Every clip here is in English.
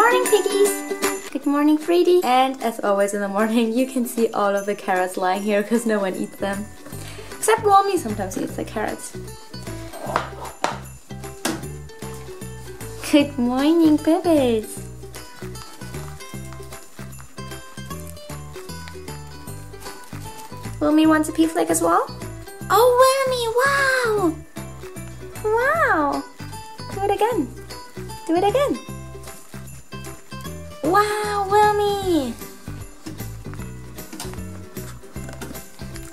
morning, piggies! Good morning, Freddy! And as always in the morning, you can see all of the carrots lying here because no one eats them. Except Wilma sometimes eats the carrots. Good morning, Pebbles! Wilma wants a pea flake as well? Oh, Wilma, wow! Wow! Do it again! Do it again! Wow, Wilma!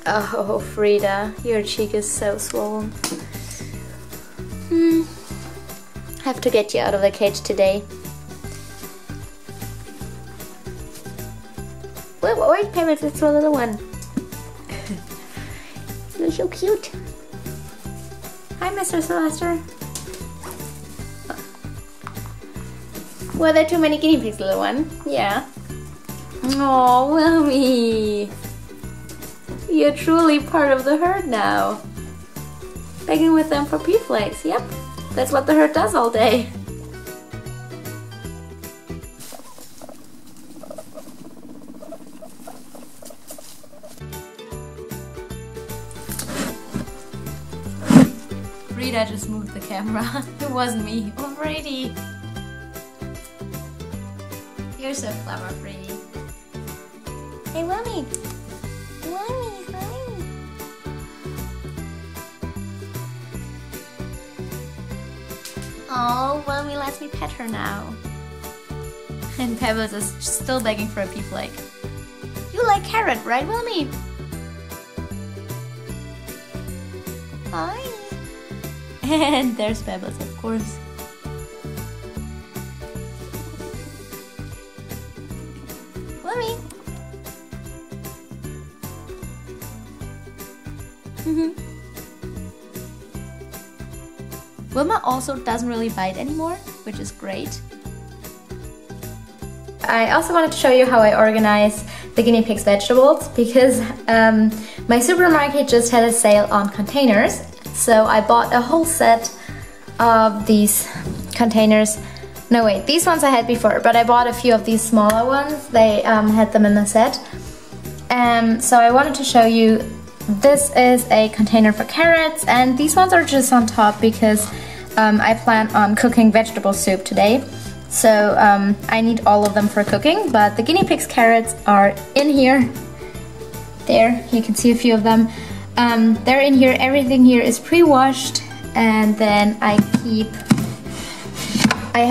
Oh, Frida, your cheek is so swollen. Have to get you out of the cage today. Wait, Pebbles, it's your little one. You're so cute. Hi, Mr. Sylvester. Were there too many guinea pigs, little one? Yeah. Oh, Wilma. You're truly part of the herd now. Begging with them for pea flakes, yep. That's what the herd does all day. Frida just moved the camera. It wasn't me. Oh, Brady. You're so clever, Brady. Hey, Wilma. Wilma, hi. Oh, Wilma lets me pet her now. And Pebbles is still begging for a pea flake. You like carrot, right, Wilma? Hi. And there's Pebbles, of course. Wilma. Wilma also doesn't really bite anymore, which is great. I also wanted to show you how I organize the guinea pigs' vegetables because my supermarket just had a sale on containers. So I bought a whole set of these containers. No wait, these ones I had before, but I bought a few of these smaller ones. They had them in the set. So I wanted to show you, this is a container for carrots, and these ones are just on top because I plan on cooking vegetable soup today. So I need all of them for cooking, but the guinea pigs' carrots are in here. There, you can see a few of them. They're in here, everything here is pre-washed, and then I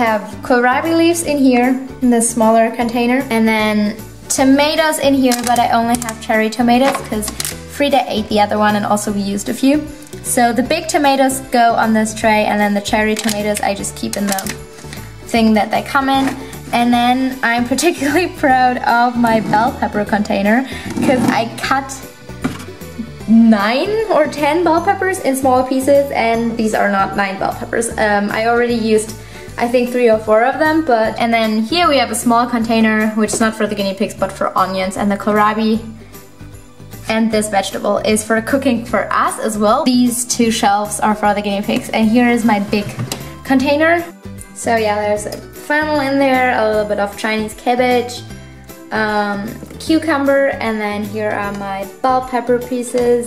have kohlrabi leaves in here, in this smaller container, and then tomatoes in here, but I only have cherry tomatoes because Frida ate the other one and also we used a few. So the big tomatoes go on this tray, and then the cherry tomatoes I just keep in the thing that they come in. And then I'm particularly proud of my bell pepper container because I cut 9 or 10 bell peppers in small pieces, and these are not 9 bell peppers. I already used I think 3 or 4 of them, but and then here we have a small container which is not for the guinea pigs but for onions, and the kohlrabi and this vegetable is for cooking for us as well. These 2 shelves are for the guinea pigs, and here is my big container. So yeah, there's a fennel in there, a little bit of Chinese cabbage, cucumber, and then here are my bell pepper pieces,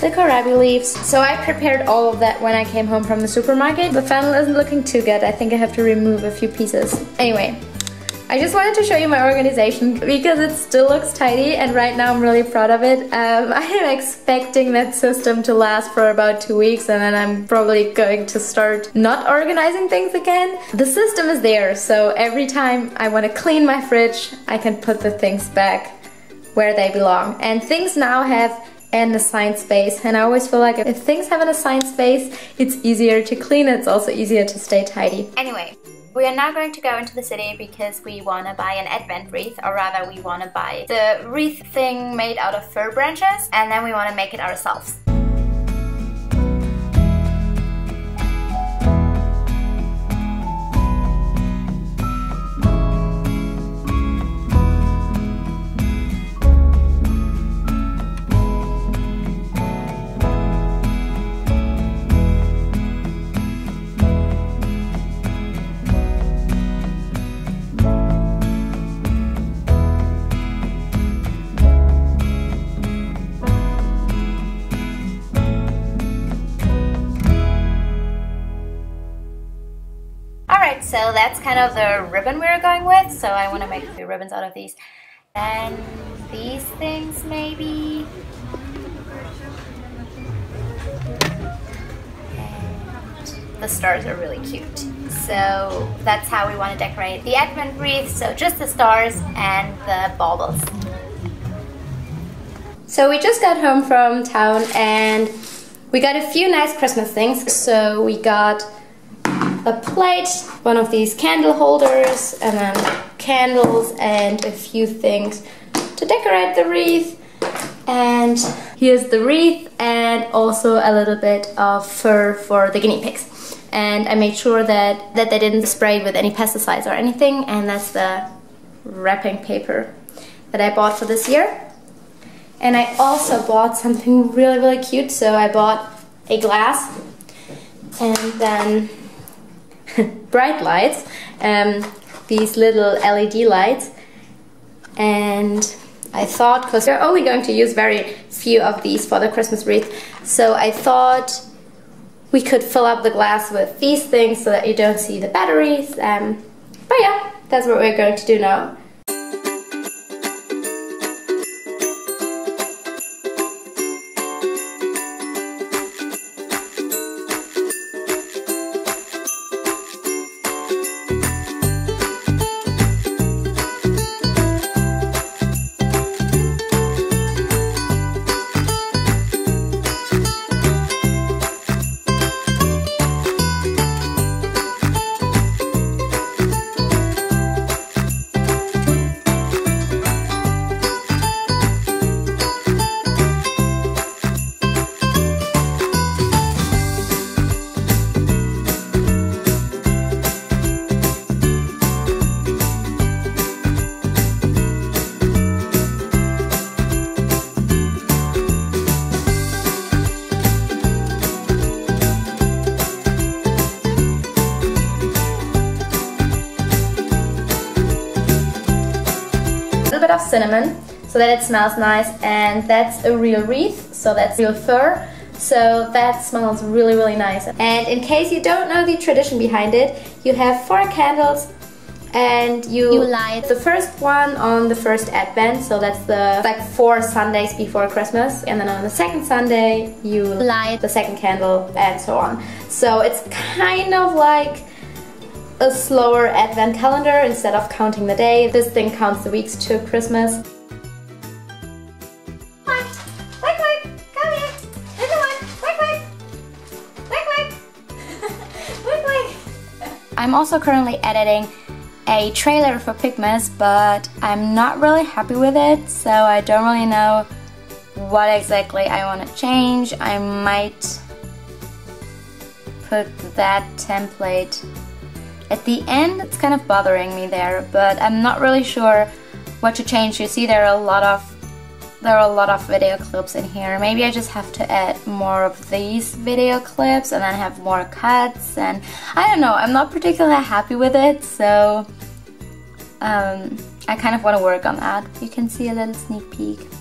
the kohlrabi leaves. So I prepared all of that when I came home from the supermarket. The fennel isn't looking too good. I think I have to remove a few pieces. Anyway, I just wanted to show you my organization because it still looks tidy, and right now I'm really proud of it. I am expecting that system to last for about 2 weeks, and then I'm probably going to start not organizing things again. The system is there, so every time I want to clean my fridge, I can put the things back where they belong. And things now have an assigned space, and I always feel like if things have an assigned space, it's easier to clean, it's also easier to stay tidy. Anyway. We are now going to go into the city because we want to buy an advent wreath, or rather we want to buy the wreath thing made out of fir branches, and then we want to make it ourselves. So that's kind of the ribbon we're going with. So I want to make a few ribbons out of these. And these things maybe. The stars are really cute. So that's how we want to decorate the Advent wreath. So just the stars and the baubles. So we just got home from town and we got a few nice Christmas things. So we got a plate, one of these candle holders, and then candles and a few things to decorate the wreath. And here's the wreath and also a little bit of fur for the guinea pigs. And I made sure that they didn't spray with any pesticides or anything. And that's the wrapping paper that I bought for this year. And I also bought something really, really cute. So I bought a glass and then bright lights, these little LED lights. And I thought, because we're only going to use very few of these for the Christmas wreath, so I thought we could fill up the glass with these things so that you don't see the batteries. But yeah, that's what we're going to do now. Of cinnamon so that it smells nice, and that's a real wreath, so that's real fur, so that smells really, really nice. And in case you don't know the tradition behind it, you have 4 candles and you light the first one on the first Advent, so that's the like 4 Sundays before Christmas, and then on the second Sunday you light the second candle and so on. So it's kind of like a slower Advent calendar. Instead of counting the day, this thing counts the weeks to Christmas. Come on, wake, wake, come here. Everyone, wake, wake. Wake, wake. Wake, wake. I'm also currently editing a trailer for Pigmas, but I'm not really happy with it, so I don't really know what exactly I want to change. I might put that template at the end. It's kind of bothering me there, but I'm not really sure what to change. You see there are a lot of video clips in here. Maybe I just have to add more of these video clips and then have more cuts, and I don't know, I'm not particularly happy with it, so I kind of want to work on that. You can see a little sneak peek.